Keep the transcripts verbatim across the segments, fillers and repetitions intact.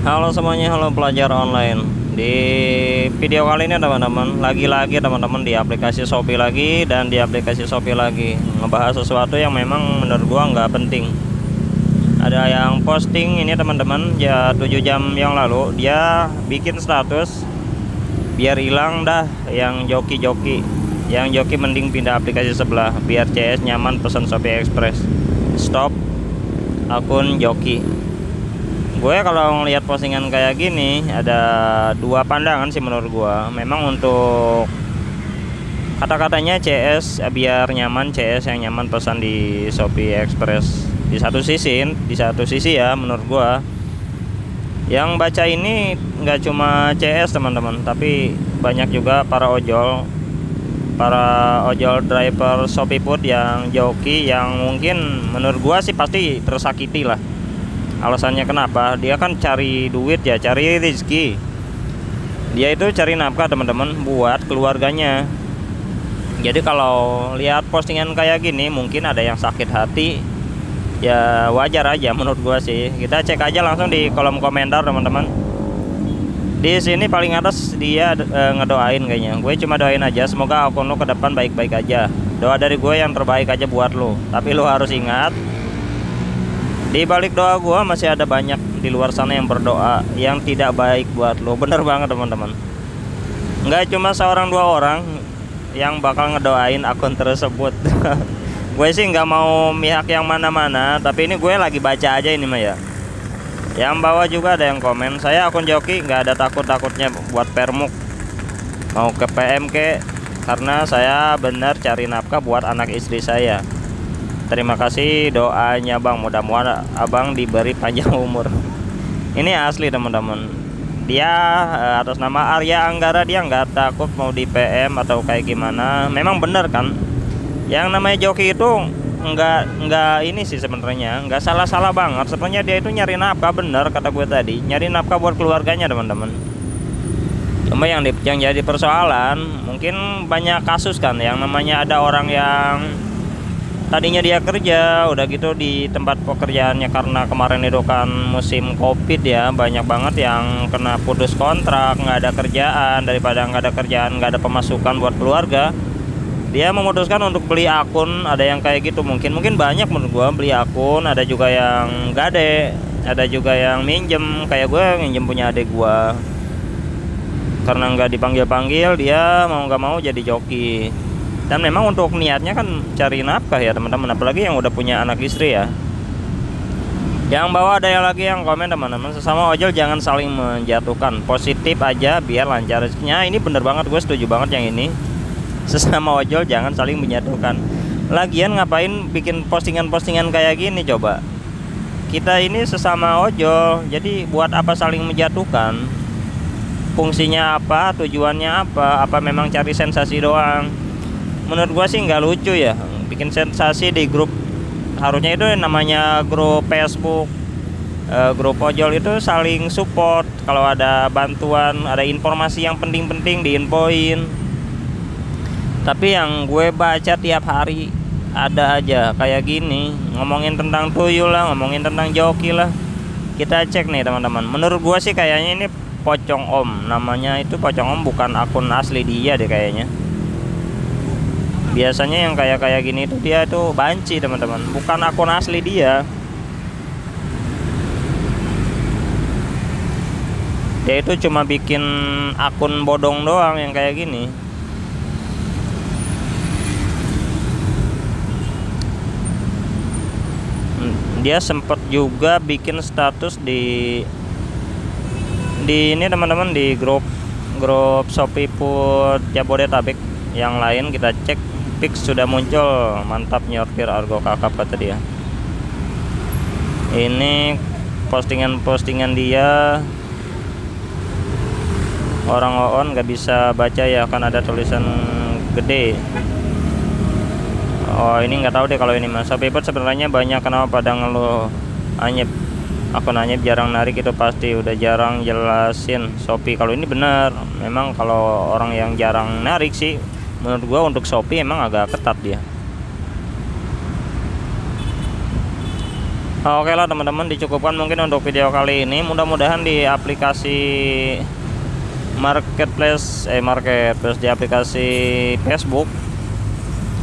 Halo semuanya, halo pelajar online. Di video kali ini teman-teman, lagi-lagi teman-teman di aplikasi Shopee lagi dan di aplikasi Shopee lagi ngebahas sesuatu yang memang menurut gua nggak penting. Ada yang posting ini teman-teman, ya tujuh jam yang lalu dia bikin status biar hilang dah yang joki-joki. Yang joki mending pindah aplikasi sebelah biar C S nyaman pesan Shopee Express. Stop akun joki. Gue kalau ngelihat postingan kayak gini ada dua pandangan sih menurut gue. Memang untuk kata-katanya C S biar nyaman, C S yang nyaman pesan di Shopee Express, di satu sisi di satu sisi ya menurut gue yang baca ini nggak cuma C S teman-teman, tapi banyak juga para ojol para ojol driver ShopeeFood yang joki, yang mungkin menurut gue sih pasti tersakiti lah. Alasannya kenapa? Dia kan cari duit ya, cari rezeki. Dia itu cari nafkah teman-teman buat keluarganya. Jadi kalau lihat postingan kayak gini mungkin ada yang sakit hati. Ya wajar aja menurut gua sih. Kita cek aja langsung di kolom komentar teman-teman. Di sini paling atas dia e, ngedoain kayaknya. Gue cuma doain aja semoga akun lo ke depan baik-baik aja. Doa dari gue yang terbaik aja buat lo. Tapi lo harus ingat, di balik doa gua masih ada banyak di luar sana yang berdoa yang tidak baik buat lo. Bener banget teman-teman, nggak cuma seorang dua orang yang bakal ngedoain akun tersebut. Gue sih nggak mau mihak yang mana-mana, tapi ini gue lagi baca aja ini mah ya. Yang bawah juga ada yang komen, saya akun joki nggak ada takut-takutnya buat permuk mau ke P M K karena saya bener cari nafkah buat anak istri saya. Terima kasih doanya bang, mudah-mudahan abang diberi panjang umur. Ini asli teman-teman. Dia atas nama Arya Anggara, dia nggak takut mau di P M atau kayak gimana. Memang bener kan? Yang namanya joki itu nggak nggak ini sih sebenarnya, nggak salah-salah banget. Sebenarnya dia itu nyari nafkah, bener kata gue tadi, nyari nafkah buat keluarganya teman-teman. Cuma yang di, yang jadi persoalan mungkin banyak kasus kan, yang namanya ada orang yang tadinya dia kerja, udah gitu di tempat pekerjaannya karena kemarin itu kan musim Covid ya, banyak banget yang kena putus kontrak, nggak ada kerjaan. Daripada nggak ada kerjaan, nggak ada pemasukan buat keluarga, dia memutuskan untuk beli akun. Ada yang kayak gitu mungkin, mungkin banyak menurut gue beli akun. Ada juga yang gade, ada juga yang minjem, kayak gue minjem punya adik gue. Karena nggak dipanggil-panggil, dia mau nggak mau jadi joki. Dan memang untuk niatnya kan cari nafkah ya teman-teman, apalagi yang udah punya anak istri ya. Yang bawah ada yang lagi yang komen teman-teman, sesama ojol jangan saling menjatuhkan, positif aja biar lancar rezekinya. Ini bener banget, gue setuju banget yang ini. Sesama ojol jangan saling menjatuhkan. Lagian ngapain bikin postingan-postingan kayak gini coba? Kita ini sesama ojol, jadi buat apa saling menjatuhkan? Fungsinya apa? Tujuannya apa? Apa memang cari sensasi doang? Menurut gua sih nggak lucu ya bikin sensasi di grup. Harusnya itu namanya grup Facebook, e, grup ojol itu saling support. Kalau ada bantuan, ada informasi yang penting-penting diinfoin. Tapi yang gue baca tiap hari ada aja kayak gini, ngomongin tentang tuyul lah, ngomongin tentang joki lah. Kita cek nih teman-teman, menurut gua sih kayaknya ini pocong om, namanya itu pocong om, bukan akun asli dia deh kayaknya. Biasanya yang kayak kayak gini tuh dia tuh banci teman-teman, bukan akun asli dia. Dia itu cuma bikin akun bodong doang yang kayak gini. Dia sempet juga bikin status di di ini teman-teman, di grup grup ShopeeFood Jabodetabek yang lain. Kita cek fix sudah muncul, mantap nyortir argo kakap kata dia. Ini postingan-postingan dia, orang oon nggak bisa baca ya, kan ada tulisan gede. Oh ini nggak tahu deh kalau ini mas. Sopibot sebenarnya banyak kenapa pada ngeluh anyep, akun anyep jarang narik itu pasti udah jarang jelasin Shopee. Kalau ini bener, memang kalau orang yang jarang narik sih menurut gua untuk Shopee emang agak ketat dia. Oke lah teman-teman, dicukupkan mungkin untuk video kali ini. Mudah-mudahan di aplikasi marketplace eh marketplace di aplikasi Facebook,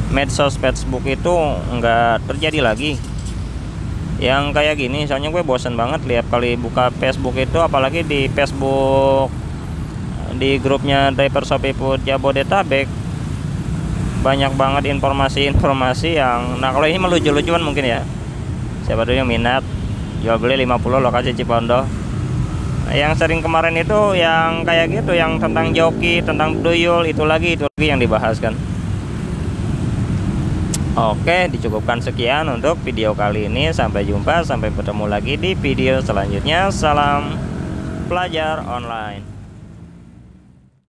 medsos Facebook itu nggak terjadi lagi yang kayak gini. Soalnya gue bosen banget lihat kali buka Facebook itu, apalagi di Facebook di grupnya driver ShopeeFood Jabodetabek, banyak banget informasi-informasi yang, nah kalau ini melucu-lucuan mungkin ya, siapa dulu yang minat jual beli lima puluh lokasi Cipondo. Yang sering kemarin itu yang kayak gitu, yang tentang joki, tentang duyul, itu lagi itu lagi yang dibahas kan. Oke, dicukupkan sekian untuk video kali ini. Sampai jumpa, sampai bertemu lagi di video selanjutnya. Salam Pelajar Online.